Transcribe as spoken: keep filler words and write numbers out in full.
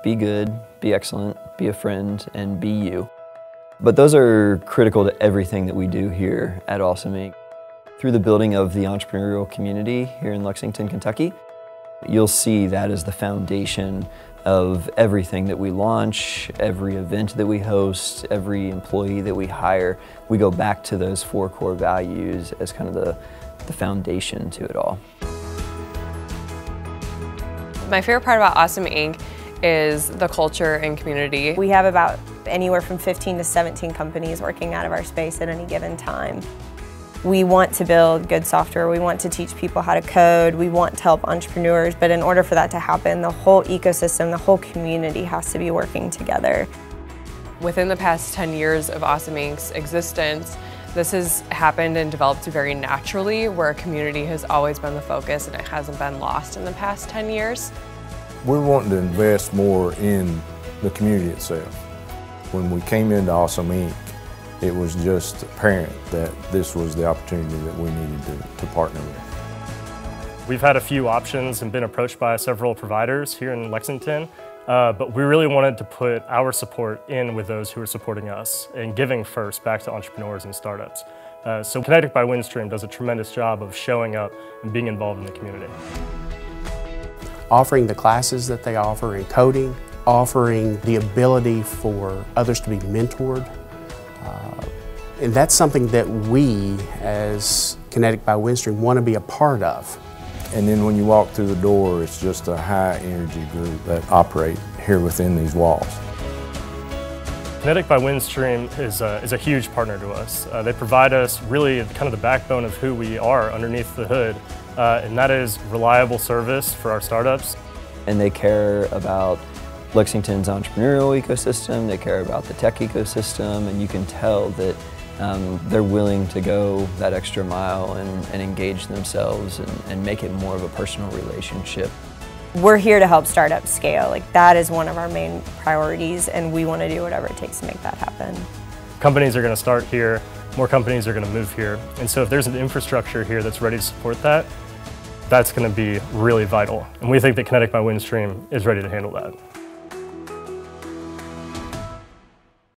Be good, be excellent, be a friend, and be you. But those are critical to everything that we do here at Awesome Incorporated. Through the building of the entrepreneurial community here in Lexington, Kentucky, you'll see that as the foundation of everything that we launch, every event that we host, every employee that we hire. We go back to those four core values as kind of the, the foundation to it all. My favorite part about Awesome Incorporated is the culture and community. We have about anywhere from fifteen to seventeen companies working out of our space at any given time. We want to build good software, we want to teach people how to code, we want to help entrepreneurs, but in order for that to happen, the whole ecosystem, the whole community has to be working together. Within the past ten years of Awesome Incorporated's existence, this has happened and developed very naturally, where community has always been the focus and it hasn't been lost in the past ten years. We're wanting to invest more in the community itself. When we came into Awesome Incorporated, it was just apparent that this was the opportunity that we needed to, to partner with. We've had a few options and been approached by several providers here in Lexington, uh, but we really wanted to put our support in with those who are supporting us and giving first back to entrepreneurs and startups. Uh, so Kinetic by Windstream does a tremendous job of showing up and being involved in the community. Offering the classes that they offer in coding, offering the ability for others to be mentored, Uh, and that's something that we, as Kinetic by Windstream, want to be a part of. And then when you walk through the door, it's just a high-energy group that operate here within these walls. Kinetic by Windstream is a, is a huge partner to us. Uh, they provide us really kind of the backbone of who we are underneath the hood, uh, and that is reliable service for our startups. And they care about Lexington's entrepreneurial ecosystem, they care about the tech ecosystem, and you can tell that um, they're willing to go that extra mile and, and engage themselves and, and make it more of a personal relationship. We're here to help startups scale. Like, that is one of our main priorities, and we want to do whatever it takes to make that happen. Companies are going to start here, more companies are going to move here, and so if there's an infrastructure here that's ready to support that, that's going to be really vital, and we think that Kinetic by Windstream is ready to handle that.